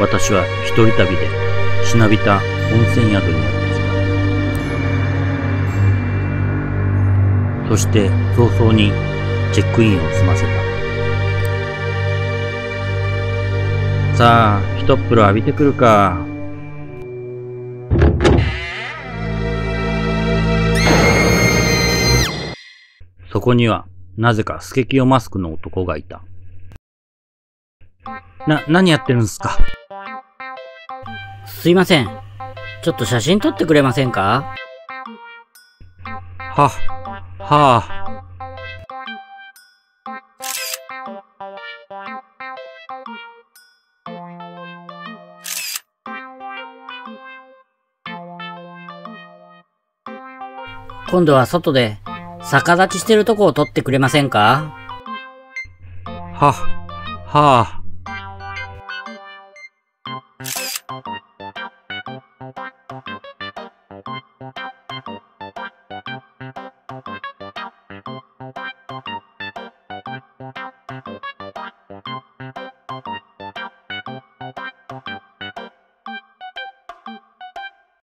私は一人旅でしなびた温泉宿にやってきた。そして早々にチェックインを済ませた。さあ、一っ風呂浴びてくるか。そこにはなぜかスケキヨマスクの男がいた。何やってるんですか？すいません。ちょっと写真撮ってくれませんか？はあ。今度は外で逆立ちしてるとこを撮ってくれませんか？はあ。